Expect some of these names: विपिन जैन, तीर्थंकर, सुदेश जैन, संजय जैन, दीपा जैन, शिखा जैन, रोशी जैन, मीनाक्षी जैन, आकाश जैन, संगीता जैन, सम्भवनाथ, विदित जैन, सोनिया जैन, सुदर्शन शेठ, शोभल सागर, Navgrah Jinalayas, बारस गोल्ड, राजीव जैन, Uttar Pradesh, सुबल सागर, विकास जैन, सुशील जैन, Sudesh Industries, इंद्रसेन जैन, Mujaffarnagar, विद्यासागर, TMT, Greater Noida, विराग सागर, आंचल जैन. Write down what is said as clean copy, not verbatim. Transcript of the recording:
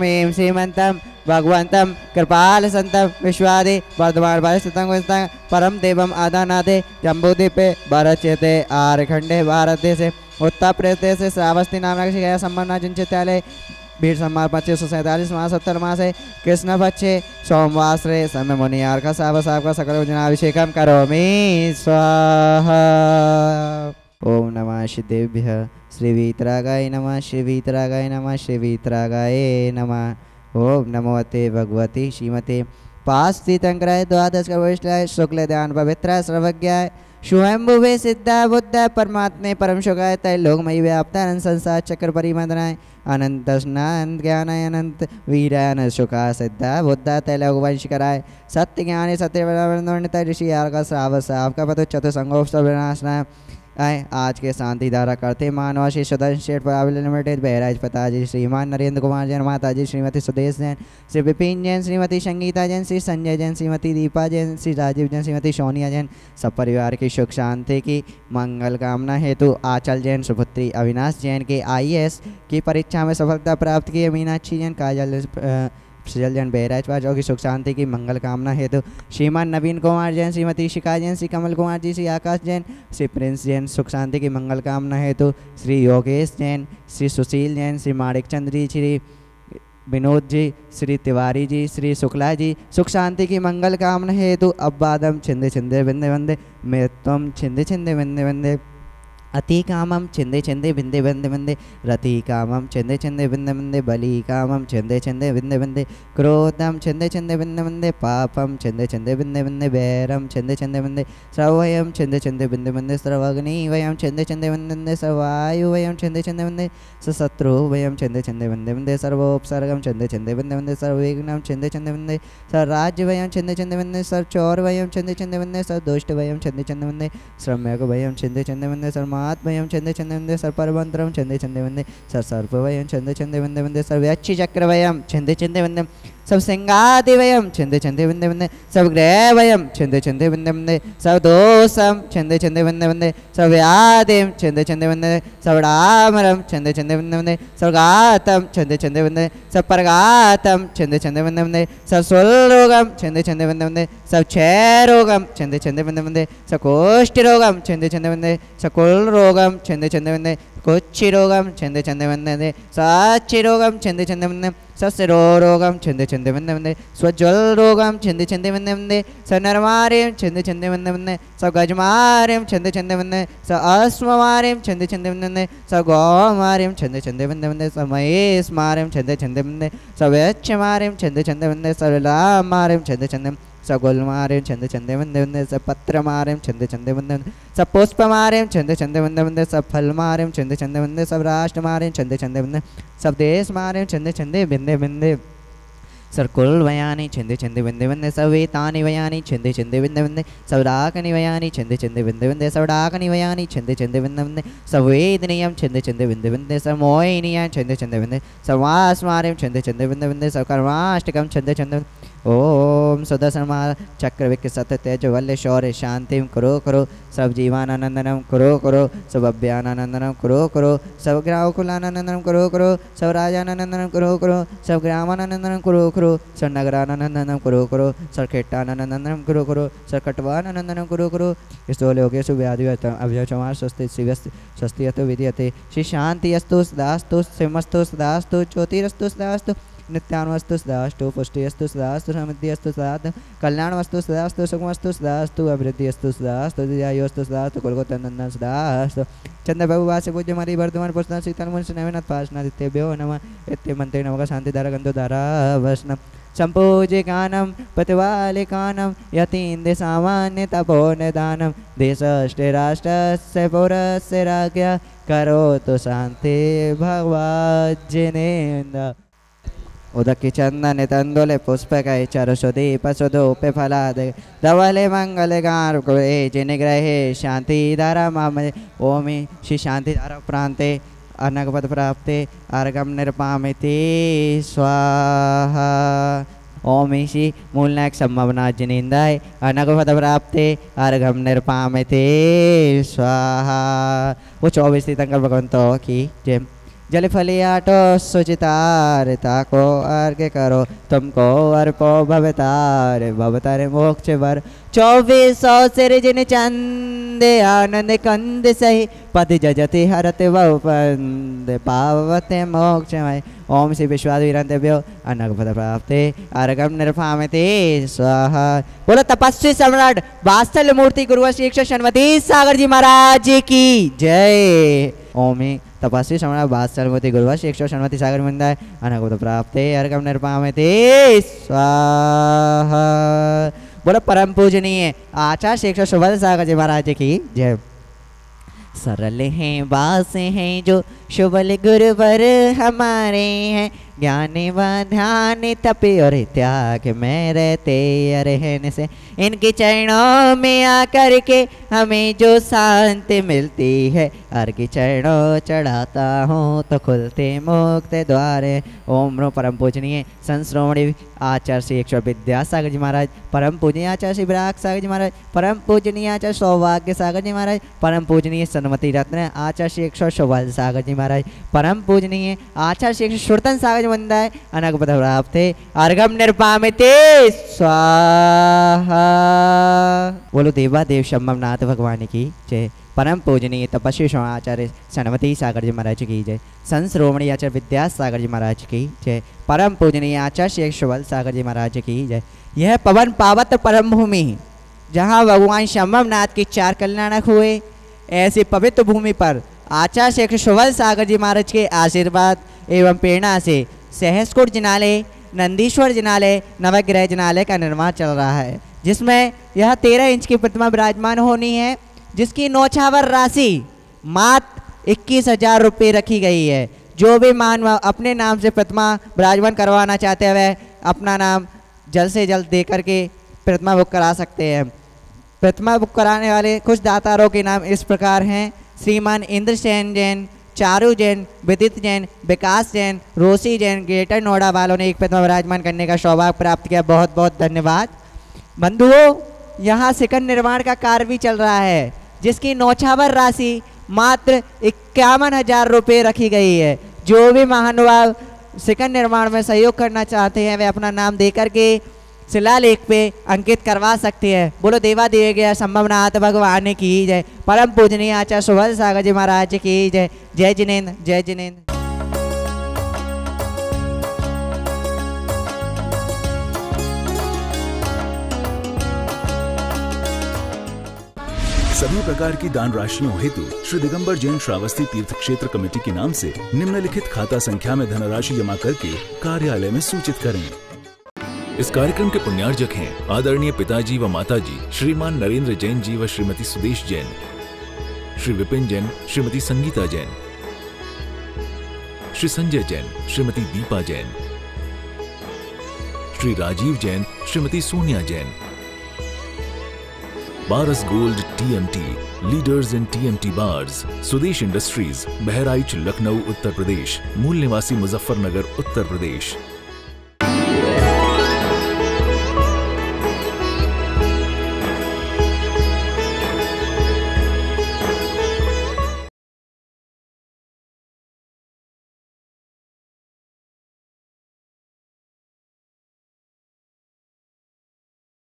Ma'am श्रीमंतम भगवंतम कृपाल संतम विश्वादि वर्धमान भारत परम देवम आदानादे जम्बूदीपे भारत चेते आर्खंडे भारत से उत्तर प्रदेश से श्रावस्ती नामक शिक्षा सम्मान चिंतितालय भीड़ सम्मान 2547 माह 70 माह से कृष्ण पक्षे सोमवार से समय मुनियार का साहब का सकल जनाभिषेकम करोमि स्वाहा। ओम नमः शिवेभ्य श्री वीतरागाय नमः श्री वीतरागाय नमः श्री वीतरागाय नमः। ओम नमोते भगवती श्रीमते पास्तीतंकराय द्वादश कविष्ठाय शुक्ल ध्यान पवित्राय सर्वज्ञाय शुभम्भुवे सिद्धा बुद्धा परमात्मे परम शोकाय तय लोकमयी व्याप्तानंद संसार चक्र परिमदनाय अनंत स्नान ज्ञानाय अनंत वीरायन शुका सिद्धा बुद्धा तय लघुवंश कराय सत्य ज्ञान सत्य तय ऋषि यार का श्राव साव का पद चतुसंगोप विनाशनाय। आज के शांति धारा करते मानव श्री सुदर्शन शेठ प्राइवेट लिमिटेड बहराज पताजी श्रीमान नरेंद्र कुमार जैन माताजी श्रीमती सुदेश जैन श्री विपिन जैन श्रीमती संगीता जैन श्री संजय जैन श्रीमती दीपा जैन श्री राजीव जैन श्रीमती सोनिया जैन सब परिवार की सुख शांति की मंगल कामना हेतु आंचल जैन सुपुत्री अविनाश जैन के IAS की परीक्षा में सफलता प्राप्त की मीनाक्षी जैन काजल सजल जैन बहराज पाजो की सुख शांति की मंगल कामना हेतु श्रीमान नवीन कुमार जैन श्रीमती शिखा जैन श्री कमल कुमार जी श्री आकाश जैन श्री प्रिंस जैन सुख शांति की मंगल कामना हेतु श्री योगेश जैन श्री सुशील जैन श्री माणिक चंद्र जी श्री विनोद जी श्री तिवारी जी श्री शुक्ला जी सुख शांति की मंगल कामना हेतु। अब्बादम छिंदे छिंदे बिंदे बिंदे मृत्युम छिंदे छिंदे बिंदे बिंदे अति कामम छिंदे छिंदे बिंदे बिंदे बिंदे रति कामम छिंदे छिंदे बिंदे बिंदे बलि कामम छिंदे छिंदे बिंदे बिंदे क्रोधम छिंदे छिंदे बिंदे बिंदे पापम छिंदे छिंदे बिंदे बिंदे वैरम छिंदे छिंदे बिंदे श्रवयम छिंदे छिंदे बिंदे बिंदे सर्वग्नि वयम छिंदे छिंदे बिंदे बिंदे सर्वायु वयम छिंदे छिंदे बिंदे सशत्रु वयम छिंदे छिंदे बिंदे बिंदे सर्वोपसर्गम छिंदे छिंदे बिंदे बिंदे सर्वविघ्नम छिंदे छिंदे बिंदे सर्वराज्य वयम छिंदे छिंदे बिंदे सर्वचौर वयम छिंदे छिंदे बिंदे सर्वदुष्ट वयम छिंदे छिंदे बिंदे श्रम्यक वयम छिंदे छिंदे बिंदे सर्मा आत्मयम छंदे छंदे वंदे सर्परवंत्रम छंदे छंदे वंदे सर सर्पवयम छंदे छंदे वंदे वंदे सर्व्याक्षी चक्रवयम छंदे छंदे वंदे सब सिंगादिवयम छंदे छंदे वंदे वंदे सब ग्रहवयम छंदे छंदे वंदे वंदे सब दोषम छंदे छंदे वंदे वंदे सब व्याधिम छंदे छंदे वंदे सब डामरम छंदे छंदे वंदे वंदे सब घातम छंदे छंदे वंदे सब परघातम छंदे छंदे वंदे वंदे सब सुलरोगम छंदे छंदे वंदे वंदे सब क्षयरोगम छंदे छंदे वंदे वंदे सब कोष्ठरोगम छंदे छंदे वंदे सब कुलरोगम छंदे छंदे वंदे कुच्छी रोगम छंदे छंदे वंदे वंदे साक्षी रोगम छंदे छंदे वंदे सब सिरो रोगम छंदे छंदे वंदे वंदे स्वज्वल रोगम छंदे छंदे वंदे वंदे सब नरमार्यम छंदे छंदे वंदे वंदे सब गजमार्यम छंदे छंदे वंदे सब अश्वमार्यम छंदे छंदे वंदे वंदे सब गौमार्यम छंदे छंदे वंदे वंदे सब महेशमार्यम छंदे छंदे वंदे सब यक्षमार्यम छंदे छंदे वंदे सब लामार्यम छंदे छंदे सब गोल मारे छंदे छंदे वंदे वंदे सब पत्र मारे छंदे छंदे वंदे वंदे सब पुष्प मारे छंदे छंदे वंदे वंदे सब फल मारे छंदे छंदे वंदे सब राष्ट्र मारे छंदे छंदे वंदे सब देश मारे छंदे छंदे बिंदे बिंदे सर्कुल वयानी छंदे छंदे वंदे वंदे सब वेतानी वयानी छंदे छंदे वंदे वंदे सब राकनी वयानी छंदे छंदे वंदे वंदे सब डाकनी वयानी छंदे छंदे वंदे वंदे सब वेदनियम छंदे छंदे वंदे वंदे सब मोहिनियम छंदे छंदे वंदे सब वासमारिम छंदे छंदे वंदे वंदे सब कर्माष्टकम छंदे छंदे। ओम सुदर्शन मार चक्र विकसत तेज वल्य शौर्य शांतिम करो करो सब जीवानानंदनम करो करो सब अभ्यानानंदनम करो करो सब ग्राहकुलानंदनम करो करो सब राजानंदनम करो करो सब ग्रामानंदनम करो करो सब नगरानंदनम करो करो सर खेटानंदनम करो करो सर कटवानंदनम करो करो स्तोलोकेशु व्याधिवत अभ्यचमार स्वस्ति शिवस्त स्वस्ति अतो विद्यते श्री शांति अस्तु सदास्तु सिमस्तु सदास्तु ज्योतिरस्तु सदास्तु नित्यान वस्तु सदास्तु पुष्टिस्तु सदास्तु समृद्धिस्तु सदास्तु कल्याण वस्तु सदास्तु सुखमस्तु सदास्तु अभिवृद्धिस्तु सदास्तु दीर्घायुस्तु सदास्तु कुलगोतनंदन सदास्तु चंद्रभुवासी पूज्य मरी वर्धमान पुस्तन शीतल मुंश नवीनाथ पाशनादित्यभ्यो नमः इत्य मंत्रे नवका शांति धारा गंधो धारा वसनम संपूजिकानम पतिवालिकानम यतीन्द्र सामान्य तपोनिदानम देशस्य राष्ट्रस्य पौरस्य राज्ञा करोतु शांति भगवद् जिनेन्द्र। उदकी चंदन तंदुले पुष्पक चरसुदीप सुदूपे फलाद धवले मंगल गान जिनग्रहे शांति धारा माम ओमि श्री शांति धारा प्रांते अनगपद प्राप्ते अर्घम निरपामिति स्वाहा। ओमि श्री मूलनायक सम्भवनाथ जिनेंदाय अनगपद प्राप्ते अर्घम निरपामिति स्वाहा। वो 24 तीर्थंकर भगवंतों की जय। जल फलिया तो सुचितारिता को अर्घ्य करो, तुमको अर्पो भवतार भवतार मोक्ष वर। 2400 सिरजिन चंद आनंद कंद सही, पति जजति हरत वंद पावते मोक्ष मय। ओम श्री विश्वासवीरंतेभ्यो अनघपद प्राप्ते अर्घम निर्भामते स्वाहा। बोलो तपस्वी सम्राट वास्तल मूर्ति गुरुवर श्री शनवती सागर जी महाराज की जय। ओम तपस्वी सम्राट वास्तल मूर्ति गुरुवर श्री शनवती सागर मंदाय अनघपद प्राप्ते अर्घम निर्भामते स्वाहा। बोलो परम पूजनीय आचार्य श्री सुबल सागर जी महाराज की जय। सरल हैं वास हैं जो शुभल गुरुवर हमारे हैं, ज्ञान व ध्यान तप और त्याग में रहते रहने से। इनके चरणों में आकर के हमें जो शांति मिलती है, अर्घ चरणों चढ़ाता हूँ तो खुलते मुक्त द्वारे। ओम नो परम पूजनीय संश्रोमणी आचार्य श्री 100 विद्यासागर जी महाराज, परम पूजनीय आचार्य श्री विराग सागर जी महाराज, परम पूजनीय आचार्य सौभाग्य सागर जी महाराज, परम पूजनीय सन्मति रत्न आचार्य श्री 100 शोभल सागर जी महाराज, परम पूजनीय आचार्य श्री 100 श्रुतन सागर मंदाय अनघपद प्राप्ते अर्घम निर्पामिते स्वाहा। बोलो देवा देव शम्भव नाथ भगवान की जय। परम पूजनीय तपस्वी आचार्य सनमती सागर जी महाराज की जय। संश्रोमणी आचार्य विद्यासागर जी महाराज की जय। परम पूजनीय आचार्य शोभल सागर जी महाराज की जय। यह पवन पावत्र परम भूमि जहाँ भगवान शम्भव नाथ के चार कल्याणक हुए, ऐसी पवित्र भूमि पर आचार्य शोभल सागर जी महाराज के आशीर्वाद एवं प्रेरणा से सहस्कोट जिनालय, नंदीश्वर जिनालय, नवग्रह जिनालय का निर्माण चल रहा है, जिसमें यह 13 इंच की प्रतिमा विराजमान होनी है, जिसकी नौछावर राशि मात्र 21,000 रुपये रखी गई है। जो भी मानव अपने नाम से प्रतिमा विराजमान करवाना चाहते हैं, अपना नाम जल्द से जल्द दे करके प्रतिमा बुक करा सकते हैं। प्रतिमा बुक कराने वाले कुछ दातारों के नाम इस प्रकार हैं: श्रीमान इंद्रसेन जैन, चारू जैन, विदित जैन, विकास जैन, रोशी जैन। ग्रेटर नोएडा वालों ने एक प्रतिमा विराजमान करने का सौभाग्य प्राप्त किया, बहुत बहुत धन्यवाद। बंधुओं, यहाँ शिखंड निर्माण का कार्य भी चल रहा है, जिसकी नौछावर राशि मात्र 51,000 रुपये रखी गई है। जो भी महानुभाव शिखंड निर्माण में सहयोग करना चाहते हैं, वे अपना नाम दे करके शिलालेख पे अंकित करवा सकती है। बोलो देवा दिए गया संभवनाथ भगवान की जय। परम पूजनीय आचार्य सुबल सागर जी महाराज की जय। जय जिनेन्द्र, जय जिनेन्द्र। सभी प्रकार की दान राशियों हेतु श्री दिगंबर जैन श्रावस्ती तीर्थ क्षेत्र कमेटी के नाम से निम्नलिखित खाता संख्या में धनराशि जमा करके कार्यालय में सूचित करें। इस कार्यक्रम के पुण्यार्जक हैं आदरणीय पिताजी व माताजी श्रीमान नरेंद्र जैन जी व श्रीमती सुदेश जैन, श्री विपिन जैन, श्रीमती संगीता जैन, श्री संजय जैन, श्रीमती दीपा जैन, श्री राजीव जैन, श्रीमती सोनिया जैन। बारस गोल्ड TMT, leaders in TMT bars, Sudesh industries, Bahraich, Lucknow, Uttar Pradesh, मूल निवासी मुजफ्फरनगर, उत्तर प्रदेश।